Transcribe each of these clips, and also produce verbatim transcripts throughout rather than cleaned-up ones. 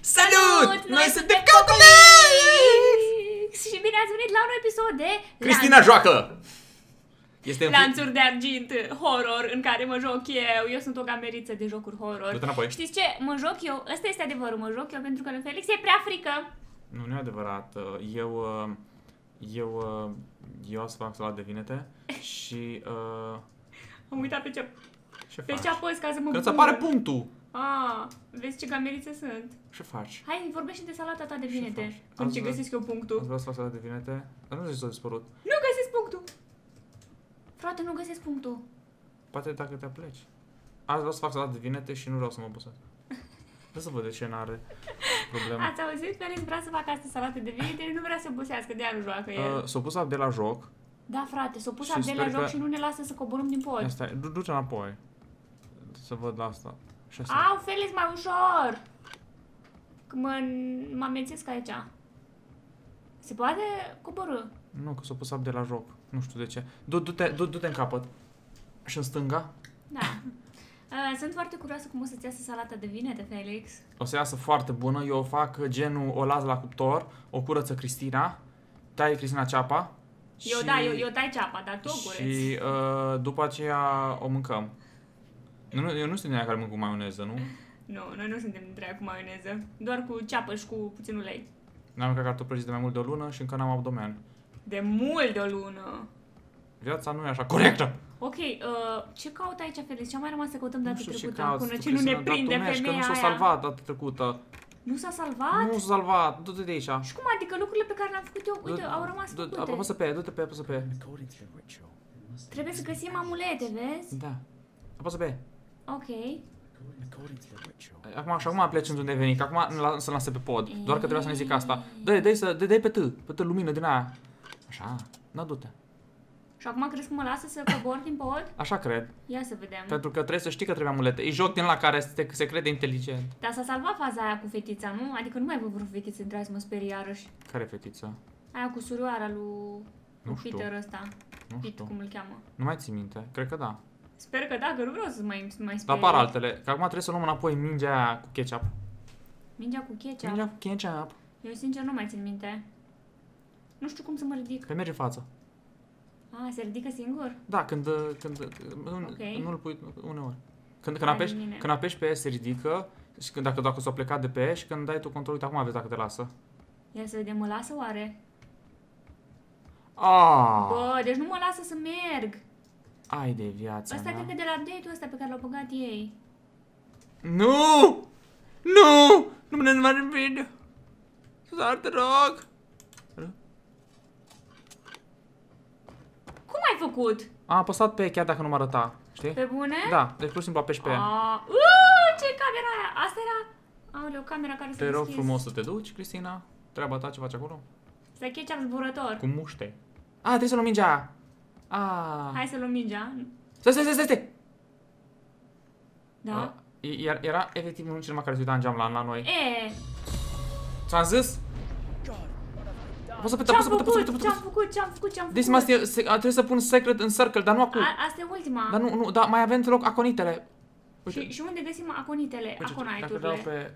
Salut! Salut! Noi suntem Cocolix! Și bine ați venit la un episod de... Cristina Joacă! Este Lanțuri de argint, horror, în care mă joc eu. Eu sunt o gameriță de jocuri horror. Știți ce? Mă joc eu, ăsta este adevărul, mă joc eu pentru că lui Felix e prea frică. Nu, nu e adevărat. Eu... Eu... Eu o să fac salat de vinete și... Uh... Am uitat pe ce... Ce pe faci? Ce apăs ca să mă... Că îți apare punctul! Ah, vezi ce gamerițe sunt. Ce faci? Hai, vorbește de salata ta de vinete. Cum ce găsesc eu punctul? Ați vrea să fac salata de vinete? Dar nu știu ce s-a dispărut. Nu găsesc punctul! Frate, nu găsesc punctul. Poate dacă te pleci. Azi vreau să fac salata de vinete și nu vreau să mă obosesc. Vreau să văd de ce n-are probleme. Ați auzit? Felix vrea să fac astăzi salate de vinete și nu vrea să se obosească, de-aia nu joacă el. Uh, S-a pus de la joc. Da, frate, s-a pus de la joc și nu ne lasă să coborâm din pod. Asta e. Du-te înapoi. Să văd la asta. Au, Felix, mai ușor! Mă amențesc aici. Se poate coborâ? Nu, că s-a pus de la joc. Nu știu de ce. Du-te du du în capăt. Și în stânga? Da. Sunt foarte curioasă cum o să-ți iasă salata de vinete, Felix. O să iasă foarte bună. Eu o fac genul, o las la cuptor, o curăță Cristina, taie Cristina ceapa. Eu, și... da, eu, eu tai ceapa, dar tu o curăți. Și uh, după aceea o mâncăm. Nu, eu nu sunt din aia care mânc cu maioneză, nu? Nu, noi nu suntem dintre aia cu maioneză. Doar cu ceapă și cu puțin ulei. N-am mâncat cartofi prăjiți de mai mult de o lună și încă n-am abdomen. De mult de o lună! Viața nu e așa corectă! Ok, uh, ce caută aici, Felix? Ce am mai rămas să căutăm data trecută? Până ce nu ne prinde femeia aia? Că nu s-a salvat data trecută. Nu s-a salvat? Nu s-a salvat, du-te de aici. Și cum adică lucrurile pe care le-am făcut eu, uite, au rămas făcute. Apăsă pe ea, du-te pe ea, apăsă pe ea. Trebuie să găsim amulete, vezi? Da. Apăsă pe ea. Ok. Acum, așa, acum pleci unde ai venit, acum să-l lase pe pod. Doar că trebuia să ne zic asta. Dă-i, dă-i pe tâ, pe tâ, lumină din aia. Așa, da, du-te. Și acum crezi că mă lasă să cobor din pod? Așa cred. Ia să vedem. Pentru că trebuie să știi că trebuie amulete. E joc din la care se, se crede inteligent. Dar s-a salvat faza aia cu fetița, nu? Adică nu mai văd vreo fetiță, trebuie să mă sperii iarăși. Care fetiță? Aia cu surioara lui, nu știu. Peter ăsta. Nu știu. Pit, cum îl cheamă. Nu mai ții minte? Cred că da. Sper că da, că nu vreau să mai, mai sperii. Dar par altele. Că acum trebuie să luăm înapoi mingea aia cu ketchup. Mingea cu ketchup? Mingea cu ketchup. Eu sincer nu mai țin minte. Nu știu cum să mă ridic. Pe merge față. Ah, se ridică singur? Da, când, când okay. Nu îl pui uneori. Când, când, apeși, când apeși pe ea se ridică și când, dacă, dacă s-a plecat de pe ea și când dai tu control, uite, acum vezi dacă te lasă. Ia să vedem, mă lasă oare? Ah. Bă, deci nu mă lasă să merg. Ai de viața asta mea. Cred că de la update-ul ăsta pe care l-au băgat ei. Nu! Nu! Nu mă ne mai video. Dar te rog! Am făcut. Am apăsat pe chiar dacă nu mă arăta, știi? Pe bune? Da, deci pur și simplu apeși pe ea. Uuu, ce camera aia! Asta era... Aoleu, camera care se deschis. Te rog frumos să te duci, Cristina. Treaba ta, ce faci acolo? Să ketchup zburător. Cu muște. A, trebuie să luăm mingea. A. Hai să luăm mingea. Stai, stai, stai, stai! Da? Era efectiv unul cineva care se uita în geam la noi. E. Ți-am zis? Poți să peta, poți să peta, poți să peta. Ce am făcut? Ce am făcut? Ce am făcut? Deci trebuie să pun secret în circle, dar nu acum. Asta e ultima. Dar nu, nu, dar mai avem loc aconitele. Și, și unde găsim aconitele, aconiturile? Dacă dau pe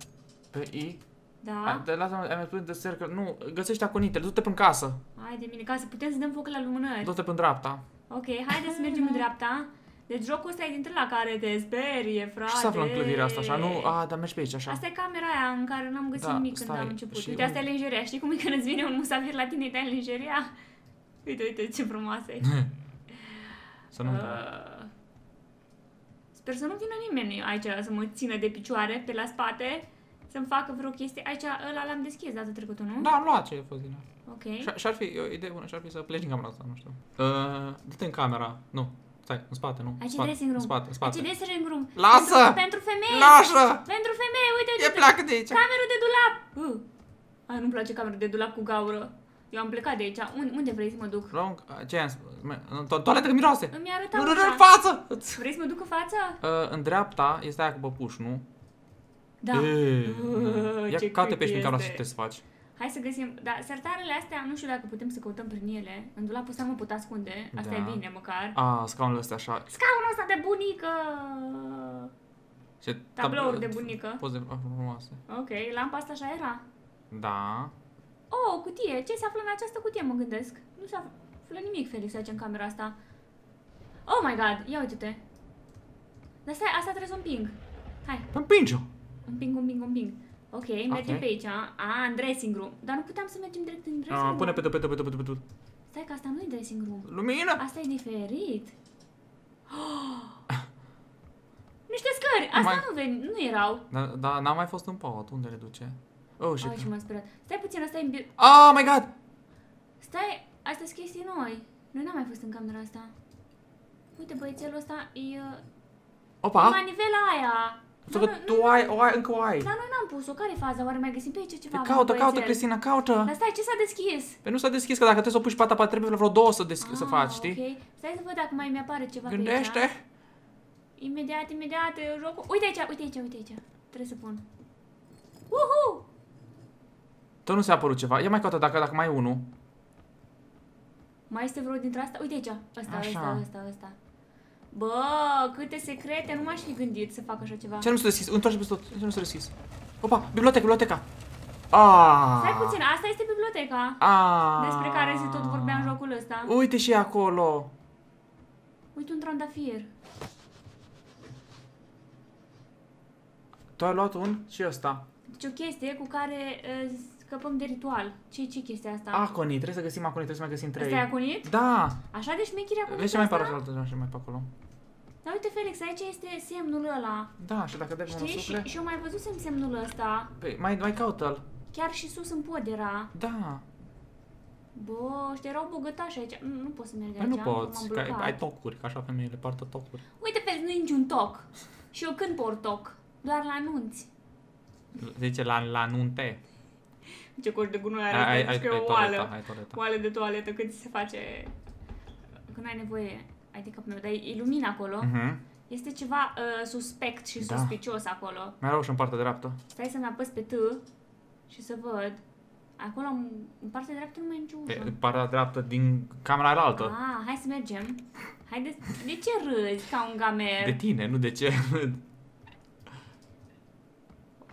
pe I. Da. Dar lasă-mă, am spus de circle. Nu, găsești aconitele, du-te până casă. Hai de mine, ca să putem să dăm foc la lumânări. Du-te până dreapta. Ok, haideți să mergem în dreapta. Deci jocul ăsta e dintre la care te sperie, frate. Și să aflăm clădirea asta așa, nu? A, dar mergi pe aici așa. Asta e camera aia în care n-am găsit da, nimic stai, când am început. Și uite, un... asta e lingeria. Știi cum e când îți vine un musafir la tine, îi dai lingeria? Uite, uite ce frumoasă e. Să nu uh... Sper să nu vină nimeni aici să mă țină de picioare pe la spate. Să-mi facă vreo chestie. Aici ăla l-am deschis data trecută, nu? Da, am luat ce a fost din ea. Ok. Și-ar fi o idee bună, și-ar fi să pleci din camera asta, nu știu. Uh, Du-te în camera, nu. Stai, în spate, nu? Aici e dressing room. În spate, în spate. Aici e dressing room. Lasă! Pentru, pentru femeie! Lasă! Pentru femeie, uite, uite! E placă de aici! Cameră de dulap! Uh. Ai, nu-mi place camera de dulap cu gaură. Eu am plecat de aici. Unde, unde vrei să mă duc? Long, ce am spus? În toaletă că miroase! Îmi arăta nu, nu, nu, în față! Vrei să mă duc în față? Uh, în dreapta este aia cu păpuș, nu? Da. Eee, uh, ia cate pești în camera asta și te să faci. Hai să găsim, dar sertarele astea, nu știu dacă putem să căutăm prin ele. În dulapul ăsta mă pot ascunde, asta da. E bine măcar. A, scaunul ăsta așa. Scaunul ăsta de bunică! Tablouri de bunică. Poze frumoase. Ok, lampa asta așa era? Da. Oh, o cutie. Ce se află în această cutie, mă gândesc? Nu se află nimic, Felix, aici în camera asta. Oh my god, ia uite-te. Dar stai, asta trebuie să împing. Hai. Împinge-o. Împing, împing, împing. Ok, mergem pe aici. A, în dressing room. Dar nu puteam să mergem direct în dressing room. Pune pe tot, pe tot, pe tot, pe tot. Stai că asta nu e dressing room. Lumină! Asta e diferit. Niște scări! Asta nu, ven, nu erau. Dar da, n-am mai fost în palat. Unde le duce? Oh, și, oh, și m-am speriat. Stai puțin, asta e... Oh my god! Stai, astea sunt chestii noi. Noi n-am mai fost în camera asta. Uite, băiețelul ăsta e... Opa! E manivela aia! Să că tu nu, ai, o ai, încă o ai. Dar noi n-am pus-o. Care-i faza? Oare mai găsim pe aici ceva? Caută, caută, Cristina, caută! Dar stai, ce s-a deschis? Pe nu s-a deschis, că dacă trebuie să o pui și pata pe trebuie vreo două să, ah, să faci, știi? Okay. Stai să văd dacă mai mi-apare ceva. Gândește! Pe aici. Imediat, imediat, jocul. Uite aici, uite aici, uite aici. Trebuie să pun. Uhu! Tot nu s-a apărut ceva. Ia mai caută dacă, dacă mai e unul. Mai este vreo dintre asta? Uite aici. Asta, asta, asta, asta. Bă, câte secrete, nu m-aș fi gândit să fac așa ceva. Ce nu s-a deschis? Întoarce pe tot. Ce nu s-a deschis? Opa, biblioteca, biblioteca. Ah! Stai puțin, asta este biblioteca. Ah! Despre care se tot vorbea în jocul ăsta. Uite și acolo. Uite un trandafir. Tu ai luat un și ăsta. Deci o chestie cu care uh, scăpăm de ritual. Ce ce chestia asta? Aconit, trebuie să găsim aconit, trebuie să mai găsim trei. Asta e aconit? Da! Așa de șmechire aconit. Vezi ce mai pare așa, și mai pe acolo. Dar uite, Felix, aici este semnul ăla. Da, și dacă dai unul supre... Știi? Și eu mai văzusem semnul ăsta. Păi, mai, mai caută-l. Chiar și sus în pod era. Da. Bă, știi, erau bogătași aici. Nu, nu pot să merg aici. Nu poți, că ai, ai tocuri, că așa femeile partă tocuri. Uite, Felix, nu-i niciun toc. Și eu când port toc? Doar la nunți. Zice la, la nunte. Ce coș de gunoi are, ai, ai, că ai, o oală, oală de toaletă, cât se face când ai nevoie, ai de cap meu, dar e lumină acolo, uh-huh. Este ceva uh, suspect și da. Suspicios acolo. Mai rău și în partea dreaptă. Stai să-mi apăs pe T și să văd, acolo în partea dreaptă nu mai e nicio ușă. Pe partea dreaptă din camera alaltă. Ah, hai să mergem. Haideți. De ce râzi ca un gamer? De tine, nu de ce râd.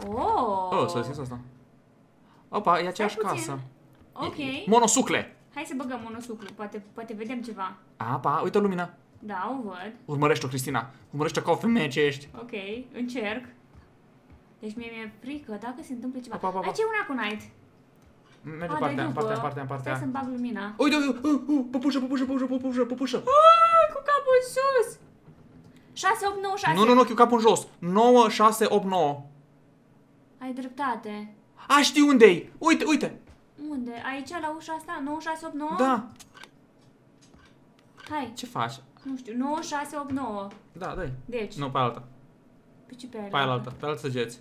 Oh, oh s-a zis asta. Opa, e aceeași casă. Ok. Monosucle. Hai să băgăm monosucle, poate, poate vedem ceva. Apa, uite-o lumina. Da, o văd. Urmărește-o, Cristina. Urmărește-o ca o femeie ce ești. Ok, încerc. Deci mie mi-e frică dacă se întâmplă ceva. Apa, apa, apa. Aici e una cu night. Merge în partea, în partea, în partea, în partea. Stai să-mi bag lumina. Uite, uite, păpușă, păpușă, păpușă, păpușă. Cu capul în sus. șase, opt, nouă, șase. Nu, nu, nu, cu capul în jos. nouă, șase, opt, nouă. Ai dreptate. A, știi unde-i? Uite, uite! Unde? Aici, la ușa asta? nouă șase opt nouă? Da. Hai. Ce faci? Nu știu. nouă șase opt nouă. Da, dai. Deci. Nu, pe alta. Pe ce pe alta? Pe alta. Pe alta săgeți.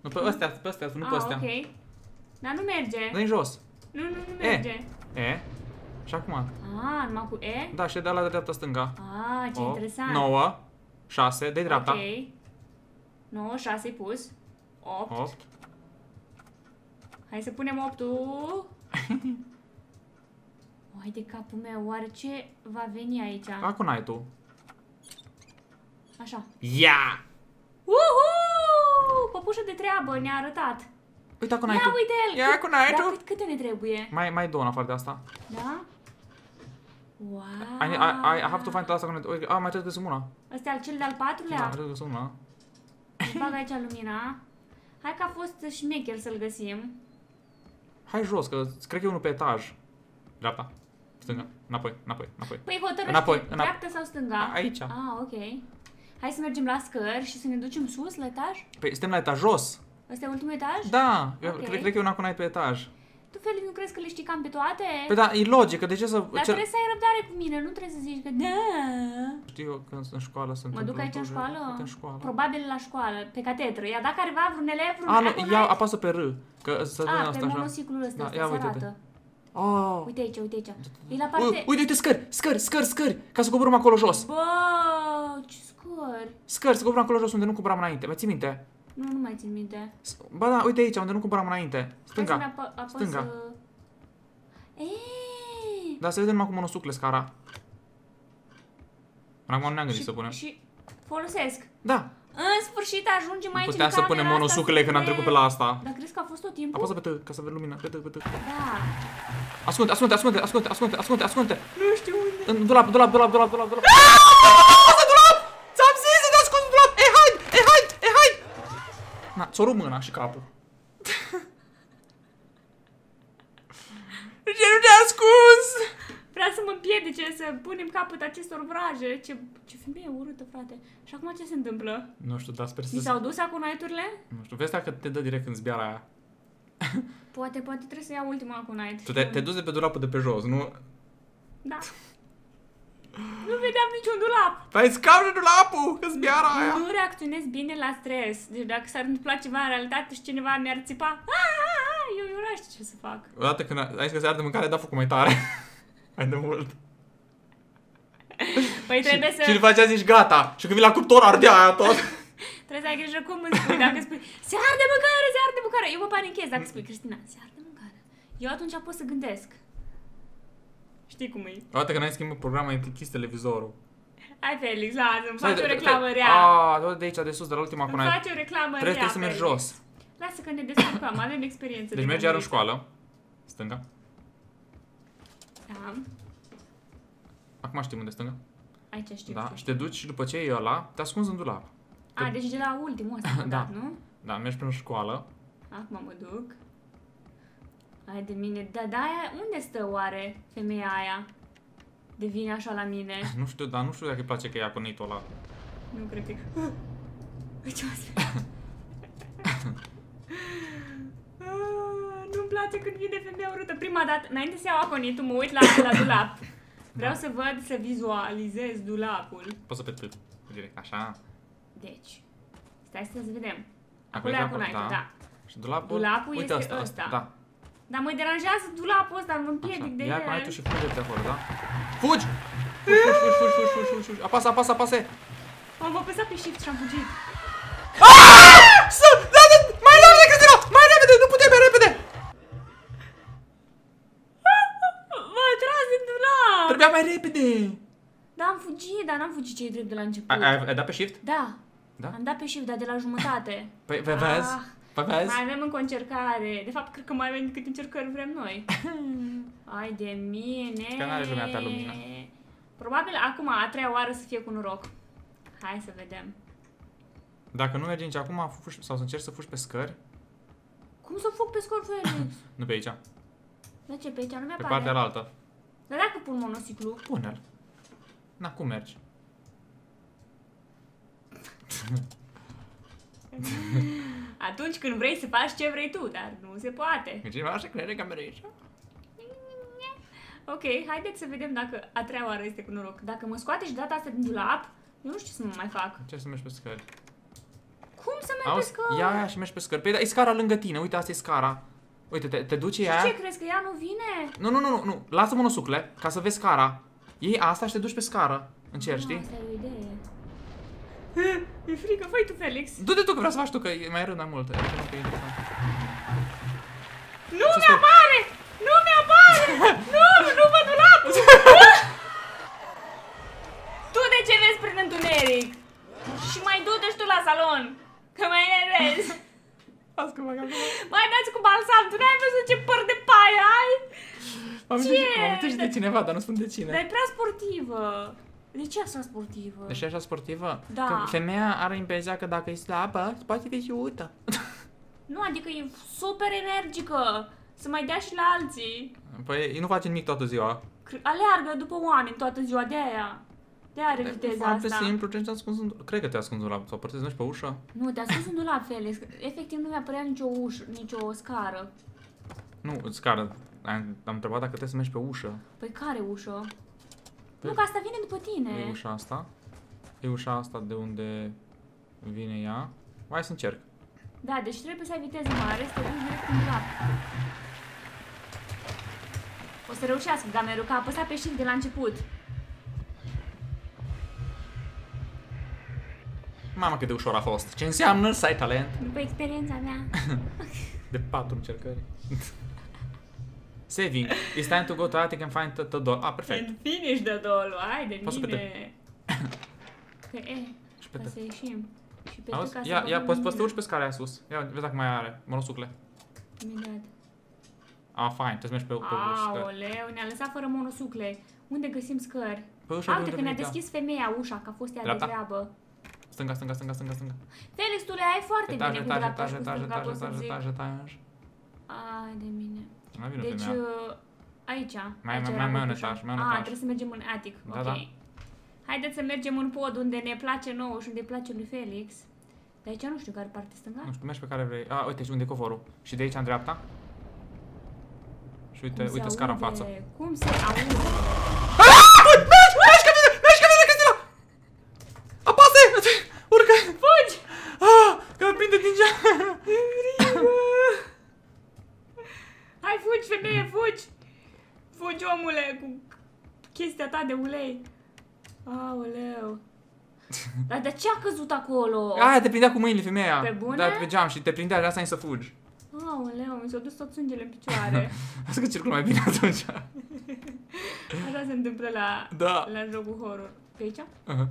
Nu, pe astea, pe astea, nu pe astea. Ok. Dar nu merge. Dă-i jos. Nu, nu, nu merge. E. E. Și acum. A, numai cu E? Da, și de la dreapta stânga. A, ce interesant. nouă, șase, de dreapta. Ok. nouă, șase pus. opt. Hai să punem optul. Hai de capul meu, oare ce va veni aici? Acum ai tu. Așa. Ia! Uhu! Păpușă de treabă, ne-a arătat. Uite acum ai tu. Ia uite el. Ia acum ai tu. Câte ne trebuie? Mai mai două în afară de asta. Da? Wow. I, I, I have to find asta. Ah, mai trebuie să găsim una. Ăsta e al cel de-al patrulea? Da, mai trebuie să găsim una. Bag aici lumina. Hai că a fost șmecher să-l găsim. Hai jos, că cred că e unul pe etaj. Dreapta, stânga, înapoi, înapoi, înapoi. Păi hotărăște, dreapta sau stânga? Aici. Ah, ok. Hai să mergem la scări și să ne ducem sus, la etaj? Păi suntem la etaj, jos. Ăsta e ultimul etaj? Da, okay. cred, cred că e una cu n-ai pe etaj. Tu, Felix, nu crezi că le știi cam pe toate? Păi da, e logică, de ce să... Dar ce... trebuie să ai răbdare cu mine, nu trebuie să zici că da. Știu eu când sunt în școală, sunt... Mă duc aici în școală? în școală? Probabil la școală, pe catedră. Ia dacă careva vreun elev, vreun... A, nu, ia, ai... apasă pe R. Că să A, pe asta, monociclul ăsta, da, asta se arată. Oh. Uite aici, uite aici. E la parte... Uite, uite, scări, scări, scări, scări, ca să coborâm acolo jos. Bă, ce scări. Scări, să coborâm acolo jos unde nu coboram înainte. Mai ții minte? Nu, nu mai țin minte. Ba da, uite aici, unde nu cumpăram înainte. Stânga. Stânga. Eee! Dar se vede numai cu monosucle scara. Acum nu ne-am gândit să punem. Și Folosesc. Da. În sfârșit ajungem aici. Puteam să punem monosuclele când am trecut pe la asta. Dar crezi că a fost tot timpul? Apasă pe T ca să vezi lumina. Pe T, pe T. Da. Ascunde, ascunde, ascunde, ascunde, ascunde, ascunde, ascunde. Nu știu unde. În dulap, dulap, dulap, dulap, dulap, dulap. Ți-am zis să te ascunzi în dulap. E hai, e hai, e hai. Na, ți-o rup mâna și capul. Ce nu te-a ascuns? Vreau să mă împiedice să punem capăt acestor vraje. Ce, ce femeie urâtă, frate. Și acum ce se întâmplă? Nu știu, dar sper să... Mi s-au dus acum night-urile? Nu știu, vezi dacă te dă direct în zbiara aia. Poate, poate trebuie să iau ultima acum night. Tu te, te duci de pe dulapul de pe jos, nu? Da. Nu vedeam niciun dulap. Păi scaune dulapul, că zbiara aia. Nu reacționez bine la stres. Deci dacă s-ar întâmpla ceva în realitate și cineva mi-ar țipa, eu nu știu ce să fac. Odată când ai zis că se arde mâncare, da focul mai tare. Mai de mult. Păi trebuie și, să... Și după aceea zici gata. Și când vii la cuptor ardea aia tot. Trebuie să ai grijă cum îmi spui. Dacă spui se arde mâncare, se arde mâncare. Eu mă panichez dacă spui Cristina, se arde mâncare. Eu atunci pot să gândesc. Știi cum e. Odată când ai schimbat programa, ai închis televizorul. Hai Felix, lasă-mi, faci o reclamă rea. Aaa, de aici, de sus, de la ultima cunai. Îmi faci o reclamă rea, Felix. Trebuie să mergi jos. Lasă că ne descurcăm, avem experiență. Deci mergi iar în școală. Stânga. Da. Acum știm unde stânga. Aici știu. Da, și te duci și după ce e ăla, te ascunzi în dulap. A, te... deci de la ultimul ăsta, da. Dat, nu? Da, mergi prin școală. Acum mă duc. Hai de mine, da, da, aia, unde stă oare femeia aia? Devine așa la mine. Nu știu, dar nu știu dacă îi place că e aconitul ăla. Nu cred că... Ce nu-mi place când vine femeia urâtă. Prima dată, înainte să iau aconitul, mă uit la, la dulap. Vreau da. Să văd, să vizualizez dulapul. Poți să pe direct, așa? Deci, stai să vedem. Acolo e aconitul, da. Da. Și dulapul, dulapul uite este ăsta. Da. Dar mă deranjează dulapul ăsta, îl împiedic de el. Ia aconitul și fugeți de acolo, da? Fugi! Fugi, fugi, fugi, fugi, fugi, fugi, fugi. Apasă, apasă, apasă! M-am apăsat pe shift și am fugit. Mai repede, Cristina! Mai repede! Nu putem mai repede! M-a tras din dulap! Trebuia mai repede! Da, am fugit, dar n-am fugit ce-i drept de la început. Ai dat pe shift? Da. Am dat pe shift, dar de la jumătate. Păi vezi? Mai avem încă o încercare. De fapt, cred că mai avem câte încercări vrem noi. Ai de mine! Că n-are lumea ta lumină. Probabil acum, a treia oară să fie cu noroc. Hai să vedem. Dacă nu mergi nici acum, fugi, sau să încerci să fugi pe scări? Cum să fug pe scări, Felix? Nu pe aici. De ce pe aici? Nu mi-apare. Pe partea altă. Dar dacă pun monociclu? Pune-l. Na, cum mergi? Atunci când vrei să faci ce vrei tu, dar nu se poate. Cineva așa crede că mergi aici? Ok, haideți să vedem dacă a treia oară este cu noroc. Dacă mă scoate și data asta din dulap, eu nu știu ce să mă mai fac. Ce să mergi pe scări? Cum să mergi pe scări? Ia aia și mergi pe scări. Păi, dar e scara lângă tine. Uite, asta e scara. Uite, te, te duce ea. Ce crezi că ea nu vine? Nu, nu, nu, nu. Lasă monosucle ca să vezi scara. Iei asta și te duci pe scară. Încerci, știi? Asta e o idee. E frică, fă-i tu, Felix. Du-te tu că vreau să faci tu, că e mai rând mai mult. Nu mi-apare! Nu mi-apare! Nu, nu văd dulapul! Tu de ce vezi prin întuneric? Și mai du-te și tu la salon, că mai enervezi. Mai dați cu balsam, tu n-ai văzut ce păr de paie ai? M-am uitat și de cineva, dar nu spun de cine. Dar e prea sportivă. De ce așa sportivă? De ce așa sportivă? Da. Că femeia are impresia că dacă e slabă, poate fi și uită. Nu, adică e super energică. Să mai dea și la alții. Păi nu face nimic toată ziua. Aleargă după oameni toată ziua, de aia. De aia are viteza asta. Foarte simplu, ce te-ai ascuns în dulap? Cred că te-ai ascuns în dulap, sau portezi pe ușă? Nu, te-ai ascuns în dulap, Felix. Efectiv nu mi-a părea nicio ușă, nicio scară. Nu, scară. Am întrebat dacă trebuie să mergi pe ușă. Păi care ușă? Nu, că asta vine după tine. E ușa asta. E ușa asta de unde vine ea. Hai să încerc. Da, deci trebuie să ai viteză mare, să te duci direct în dulap. O să reușească gamerul, că a apăsat pe shift de la început. Mama, cât de ușor a fost. Ce înseamnă să ai talent? După experiența mea. De patru încercări. Saving. It's time to go to attic and find the, the doll. Ah, perfect. And finish the doll. Hai de mine. Poți să pete. Peter. Să ieșim. Și pe ca să ia, ia, poți să te urci pe scara aia sus. Ia, vezi dacă mai are monosucle. Imediat. Ah, fain, trebuie să mergi pe, pe ușă. Aoleu, ne-a lăsat fără monosucle. Unde găsim scări? Pe ușa. Uite că ne-a deschis femeia ușa, că a fost ea de treabă. Stânga, stânga, stânga, stânga, stânga. Felix, tu le ai foarte etaj, bine etaj, cu etaj, etaj, etaj, etaj, etaj, etaj, etaj. Ai de mine. Deci, aici. Mai mai un etaj, mai un etaj. Ah, trebuie să mergem în attic, ok. Haideți să mergem în pod, unde ne place nouă și unde îi place lui Felix. De aici nu știu care parte stânga. Nu știu, mergi pe care vrei. A, uite, și unde e covorul. Și de aici în dreapta. Și uite, uite scara în față. Cum se aude? Mergi, mergi, că vine, mergi, că vine, Cristina! Apasă! Urcă! Fugi! Că îmi prinde din geam! Hai, fugi, femeie, fugi! Fugi, omule, cu chestia ta de ulei. Aoleu. Dar de ce a căzut acolo? Aia te prindea cu mâinile, femeia. Pe bune? Da, pe geam și te prindea, de asta ai să fugi. Aoleu, mi s-au dus tot sângele în picioare. Asta că circul mai bine atunci. Așa se întâmplă la, da, la jocul horror. Pe aici? Uh-huh.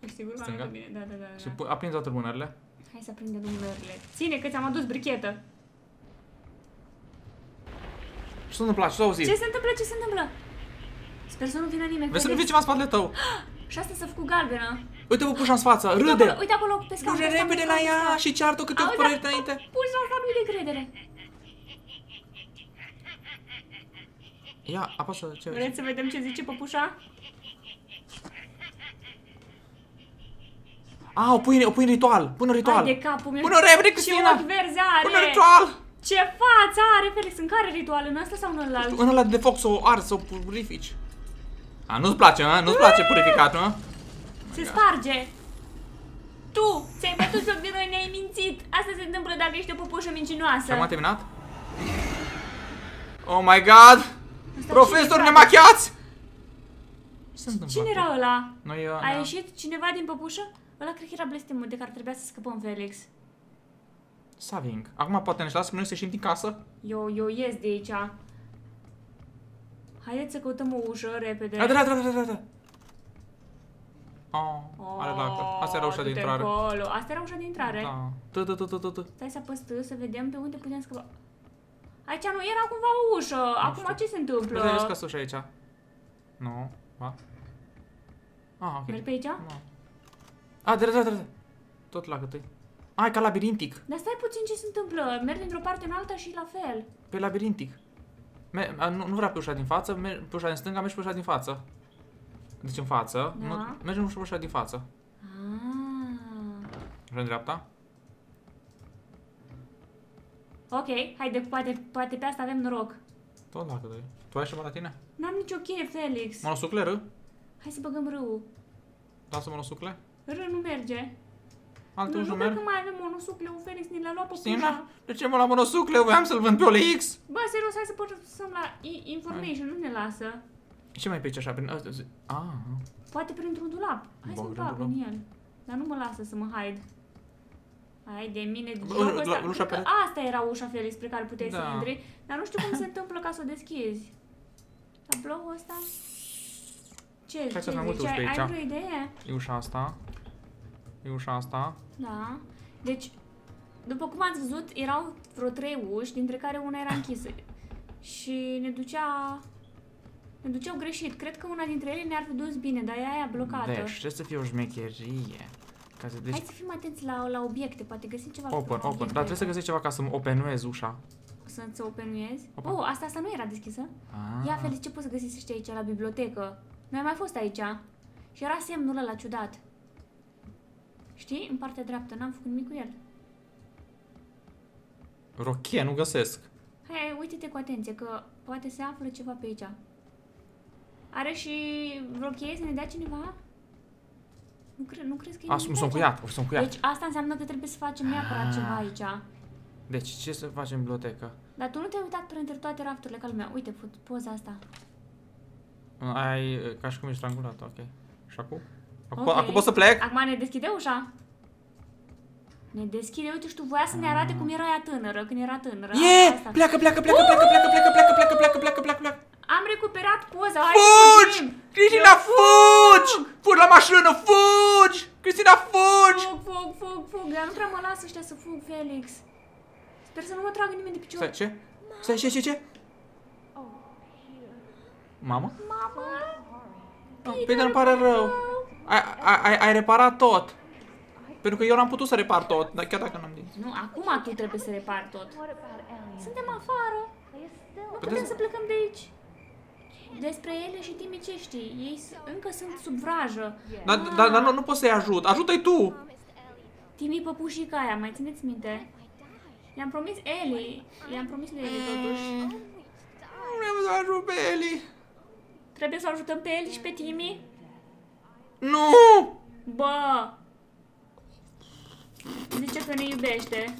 Ești sigur? Am luat bine. Da, da, da. Și da. Aprinde toate lumânările. Hai să aprindem lumânările. Ține că ți-am adus brichetă. Ce se întâmplă? Ce s-a auzit? Ce se întâmplă? Ce se întâmplă? Sper să nu vină nimeni. Vezi să nu vii ceva în spatele tău. Și asta s-a făcut galbenă. Uite-o pușa în față, râde. Uite acolo, uite acolo pe scaun. Râde repede la ea și ceartă câte o părere înainte. Pușa asta nu-i de credere. Ia, apasă ce. Vreți să vedem ce zice păpușa? A, o pui, o pui în ritual. Până ritual. Hai de capul meu. Până repede, Cristina. Ce ochi verzi are. Până ritual. Ce față are Felix? În care ritual? În ăsta sau în ălalt? În ăla de foc sau ars sau purifici. A, nu-ți place, a? Nu-ți place purificatul, a? Se sparge! Tu! Ți-ai bătut joc de noi, ne-ai mințit! Asta se întâmplă dacă ești o pupușă mincinoasă! Am terminat? Oh my god! Profesor, ne machiați! Cine era ăla? A ieșit cineva din păpușă? Ăla cred că era blestemul de care trebuia să scăpăm, Felix. Saving. Acum poate ne-și lasă, noi să ieșim din casă? Eu, eu ies de aici. Haideți să căutăm o ușă repede. Da, da, da, da, da, da. Oh, are lacă. Asta era ușa de intrare. Asta era ușa de intrare. Da. Tu, tu, tu, tu, tu. Stai să apăs T să vedem pe unde putem scăpa. Aici nu era cumva o ușă. Acum ce se întâmplă? Vreau să scăs ușa aici. Nu. Ba. Ah, ok. Mergi pe aici? Nu. Ah, da, da, da, da. Tot lacă tăi. Ai, ca labirintic. Dar stai puțin ce se întâmplă. Mergi dintr-o parte în alta și la fel. Pe labirintic. Nu, nu vrea pe ușa din față, pe ușa din stânga, mergi pe ușa din față. Deci în față, da. Mergem pe ușa din față. Ușa în dreapta. Ok, haide, poate, poate pe asta avem noroc. Tot dacă dai. Tu ai ceva la tine? N-am nicio cheie, Felix. Monosucle, râ? Hai să băgăm râul. Lasă monosucle? Râ nu merge. Altă nu, nu cred că mai avem monosucleu, Felix, ni l-a luat pe pușa. De ce mă la monosucleu? Voiam să-l vând pe O L X. Bă, serios, hai să pătăsăm la information, hai. Nu ne lasă. Ce mai pe aici așa? Prin... Ah. Poate printr-un dulap. Hai să-l bag în el. Dar nu mă lasă să mă hide. Hai de mine, ușa pe... Asta era ușa, Felix, spre care puteai da. Să intri. Dar nu știu cum se întâmplă ca să o deschizi. Tabloul ăsta? Ce, ce zici? Ai, ai vreo idee? E ușa asta. E ușa asta. Da. Deci, după cum ați văzut, erau vreo trei uși, dintre care una era închisă. Și ne ducea... Ne duceau greșit. Cred că una dintre ele ne-ar fi dus bine, dar ea aia blocată. Deci, trebuie să fie o șmecherie. Ca să deci... Hai să fim atenți la, la obiecte, poate găsim ceva. Open, open. Dar trebuie să găsești ceva ca să-mi openuezi ușa. Să-ți openuezi? Open. Oh, asta, asta nu era deschisă. Ah. Ia, Felix, ce poți să găsești aici, la bibliotecă? Noi am mai fost aici. Și era semnul ăla ciudat. Știi? În partea dreaptă. N-am făcut nimic cu el. Rochie, nu găsesc. Hai, uite-te cu atenție, că poate se află ceva pe aici. Are și vreo cheie să ne dea cineva? Nu, cre nu crezi că e nimic? Asum, sunt cuiat, sunt cuiat. Deci asta înseamnă că trebuie să facem neapărat ceva aici. Deci ce să facem în bibliotecă? Dar tu nu te-ai uitat printre toate rafturile ca lumea. Uite, poza asta. Ai, ca și cum ești strangulat, ok. Și acum? Acum, okay. Acum pot să plec? Acum ne deschide ușa? Ne deschide, uite și tu voia să ne arate cum era ea tânără, când era tânără. Eee, yeah! Pleacă, pleacă, pleacă, pleacă, pleacă, pleacă, pleacă, pleacă, pleacă, pleacă, pleacă, pleacă. Am recuperat poza. Fugi! Cristina, fugi! Fugi la mașină, fugi! Cristina, fugi! Fug, fug, fug, fug. Dar nu prea mă lasă ăștia să fug, Felix. Sper să nu mă tragă nimeni de picior. Stai, ce? Stai, ce, ce, ce? Mamă? Mamă? Peter, îmi pare rău. Ai, ai, ai reparat tot. Pentru că eu n-am putut să repar tot, dar chiar dacă n-am zis. Nu, acum tu trebuie să repar tot. Suntem afară. Nu putem să plecăm de aici. Despre ele și Timmy ce știi? Ei încă sunt sub vrajă. Dar da, da, nu, nu pot să-i ajut. Ajută-i tu! Timmy, păpușica aia, mai țineți minte? I-am promis Ellie. I-am promis lui Ellie totuși. Nu vreau să ajut pe Ellie. Trebuie să ajutăm pe Ellie și pe Timmy? Nu! Bă! Zice că ne iubește.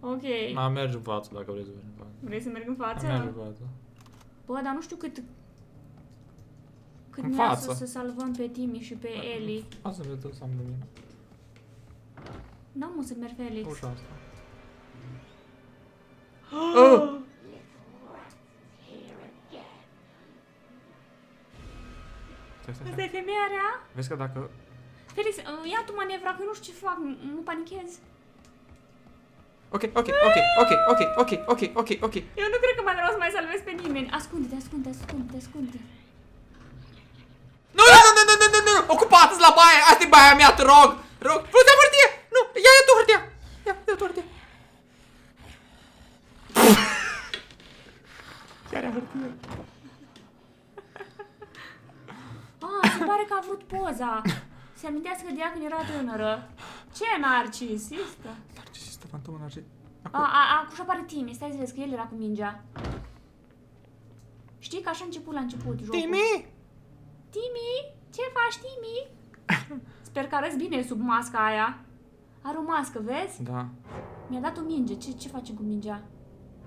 Ok. Na, mergi în față dacă vrei să mergi în față. Vrei să merg în față? Mergi în față. Bă, dar nu știu cât... Cât ne-a să salvăm pe Timmy și pe Ellie. Asta vedem să am lumină. N-am mă să merg, Felix. Ușa asta. Oh! Asta-i femeia rea? Vezi că dacă... Felix, ia tu manevra, că nu știu ce fac, nu panichez. Ok, ok, ok, ok, ok, ok, ok, ok, ok. Eu nu cred că mai vreau să mai salvez pe nimeni. Ascunde-te, ascunde-te, ascunde-te, ascunde-te. Nu, nu, nu, nu, nu, nu, nu, ocupați-ți la baie, asta e baia mea, te rog, rog. Vreau să-mi hârtie, nu, ia-i tu hârtia, ia-i tu hârtia. Chiar ia hârtie. Ah, se pare că a vrut poza. Se amintească de ea când era tânără. Ce narcisistă? Narcisistă, fantomă narcisistă. Acum și apare Timmy, stai să vezi că el era cu mingea. Știi că așa a început la început jocul. Timmy! Timmy! Ce faci, Timmy? Sper că arăți bine sub masca aia. Are o mască, vezi? Da. Mi-a dat o minge, ce, ce facem cu mingea?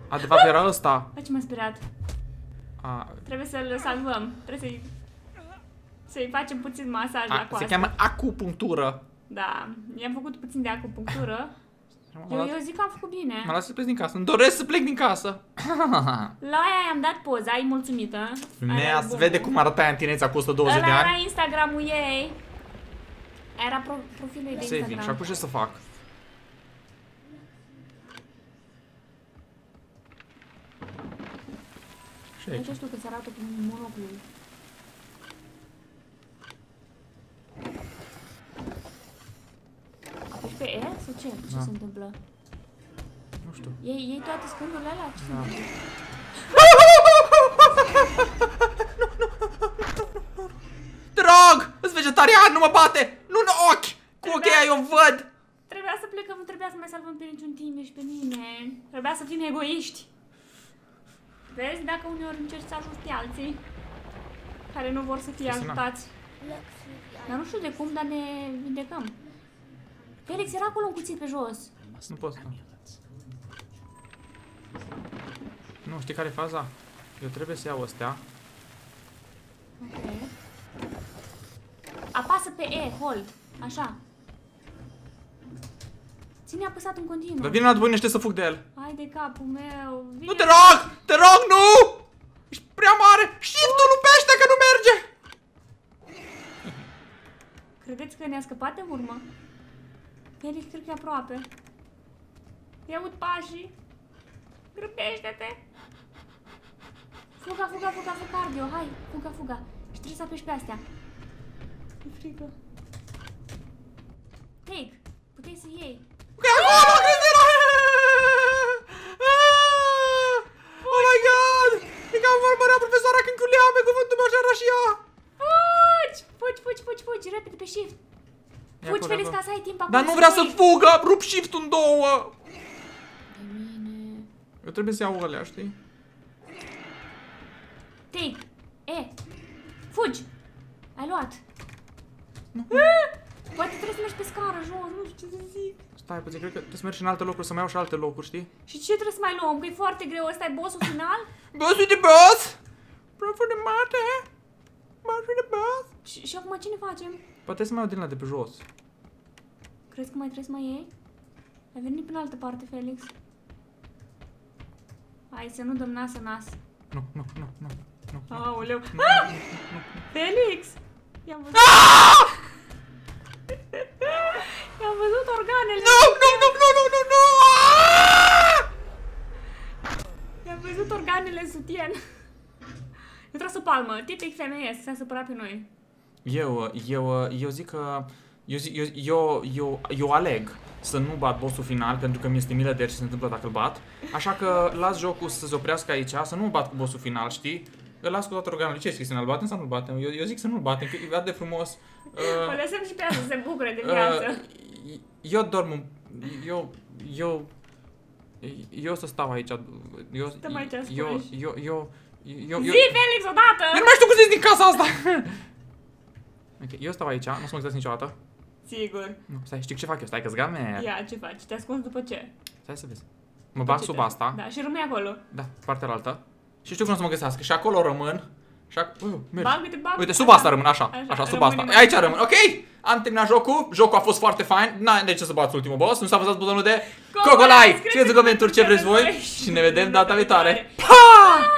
Adevărat era ăsta. Bă, ce m-a speriat. A... Trebuie să-l salvăm, trebuie să-i... Să-i facem puțin masaj a, la coastă. Se cheamă acupunctură. Da, i-am făcut puțin de acupunctură. Eu, eu zic că am făcut bine. M-a lăsat să plec din casă, îmi doresc să plec din casă. La aia i-am dat poza, e mulțumită. Nea, se vede cum arată aia în tineța cu o sută douăzeci de ani. Ăla era Instagram-ul ei. Era pro profilul ei de Instagram. Și acum ce să fac? Nu știu că-ți arată cu monoclul. Pe E sau ce? Ce da. Se întâmplă? Nu știu. Ei, ei toate scândurile alea? Ce da. Se nu, nu, nu, nu. Te rog! Îs vegetarian, nu mă bate! Nu în ochi! Cu ochii aia eu văd! Trebuia să plecăm, nu trebuia să mai salvăm pe niciun Timmy și pe nimeni. Trebuia să fim egoiști. Vezi? Dacă uneori încerci să ajuți pe alții care nu vor să fie ajutați. Dar nu știu de cum, dar ne vindecăm. Felix, era acolo un cuțit pe jos. Nu pot să... Nu, știi care e faza? Eu trebuie să iau astea. Ok. Apasă pe E, hold. Așa. Ține apăsat în continuu. Dar vine la bunește să fug de el. Hai de capul meu. Vine. Nu te rog! Te rog, nu! Ești prea mare! Shift-ul lupește că nu merge! Credeți că ne-a scăpat de urmă? Felix, cred că e aproape. I-aud pașii. Grăbește-te! Fuga, fuga, fuga, fuga, cardio, hai! Fuga, fuga! Și trebuie să apeși pe astea. E frică. Take! Puteai să iei. Oh my god! E ca vorbărea profesoara când culeam pe cuvântul meu și era și ea! Fugi! Fugi, fugi, fugi, fugi! Repede pe shift! Fugi, Felix, ca să ai timp acum. Dar nu vrea să fugă! Rup shift-ul în două! Mine... Eu trebuie să iau alea, știi? Take! E! Fugi! Ai luat! Poate trebuie să mergi pe scară, jos, nu știu ce să zic. Stai puțin, cred că trebuie să mergi în alte locuri, să mai iau și alte locuri, știi? Și ce trebuie să mai luăm? Că e foarte greu, ăsta e boss-ul final? Boss-ul de boss! Proful de mate! Boss-ul de boss! Și acum ce ne facem? Poate să mai iau din la de pe jos. Crezi că mai trebuie să mai iei? Ai venit până altă parte, Felix. Hai să nu dăm nas în nas. Nu, nu, nu, nu. Aoleu. Ah! Felix! I-am văzut. I-am văzut organele. Nu, nu, nu, nu, nu, nu, nu! I-am văzut organele sutien. I-a tras o palmă. Tipic femeie, s-a supărat pe noi. Eu, eu, eu zic că... Eu, zi, eu, eu, eu, eu aleg să nu bat bossul final, pentru că mi este milă de ce se întâmplă dacă îl bat. Așa că las jocul să se oprească aici, să nu bat cu bossul final, știi? Îl las cu toate organele. Ce zici, Cristina, îl batem sau nu-l batem? Eu, eu zic să nu-l batem, că e atât de frumos. Mă uh, lăsăm și pe ea să se bucure de viață. Uh, eu dorm, eu, eu, eu să stau aici. Eu, stăm aici, eu, eu, eu, eu, eu, zi, Felix, odată! Eu nu mai știu cum zici din casa asta! Ok, eu stau aici, nu o să mă găsesc niciodată. Sigur. Nu, stai, știi ce fac eu, stai că-s game. Ia, ce faci? Te ascunzi după ce? Stai să vezi. Mă bag sub asta. Da, și rămâi acolo. Da, partea altă. Și știu cum o să mă găsească. Și acolo rămân. Și acolo, uite, uite, sub asta rămân, așa. Așa, sub asta. Aici rămân, ok? Am terminat jocul. Jocul a fost foarte fain. N-ai de ce să bați ultimul boss. Nu s-a văzut butonul de Cocolix. Scrieți în comentarii ce vreți voi. Și ne vedem data viitoare. Pa!